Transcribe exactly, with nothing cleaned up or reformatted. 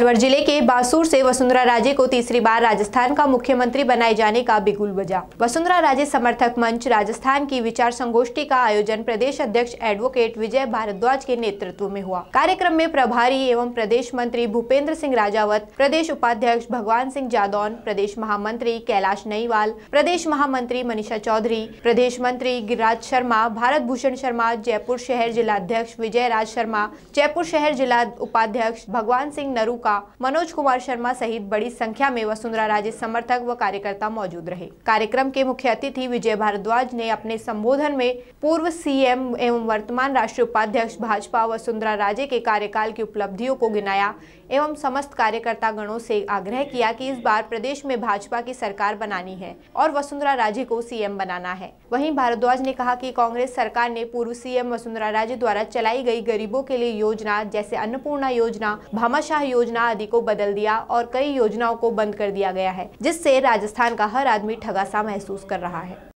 अलवर जिले के बासूर से वसुंधरा राजे को तीसरी बार राजस्थान का मुख्यमंत्री बनाए जाने का बिगुल बजा। वसुंधरा राजे समर्थक मंच राजस्थान की विचार संगोष्ठी का आयोजन प्रदेश अध्यक्ष एडवोकेट विजय भारद्वाज के नेतृत्व में हुआ। कार्यक्रम में प्रभारी एवं प्रदेश मंत्री भूपेंद्र सिंह राजावत, प्रदेश उपाध्यक्ष भगवान सिंह जादोन, प्रदेश महामंत्री कैलाश नईवाल, प्रदेश महामंत्री मनीषा चौधरी, प्रदेश मंत्री गिरिराज शर्मा, भारत भूषण शर्मा, जयपुर शहर जिलाध्यक्ष विजयराज शर्मा, जयपुर शहर जिला उपाध्यक्ष भगवान सिंह नरूका, मनोज कुमार शर्मा सहित बड़ी संख्या में वसुंधरा राजे समर्थक व कार्यकर्ता मौजूद रहे। कार्यक्रम के मुख्य अतिथि विजय भारद्वाज ने अपने संबोधन में पूर्व सीएम एवं वर्तमान राष्ट्रीय उपाध्यक्ष भाजपा वसुंधरा राजे के कार्यकाल की उपलब्धियों को गिनाया एवं समस्त कार्यकर्ता गणों से आग्रह किया कि इस बार प्रदेश में भाजपा की सरकार बनानी है और वसुंधरा राजे को सीएम बनाना है। वहीं भारद्वाज ने कहा कि कांग्रेस सरकार ने पूर्व सीएम वसुंधरा राजे द्वारा चलाई गई गरीबों के लिए योजना जैसे अन्नपूर्णा योजना, भामाशाह योजना आदि को बदल दिया और कई योजनाओं को बंद कर दिया गया है, जिससे राजस्थान का हर आदमी ठगासा महसूस कर रहा है।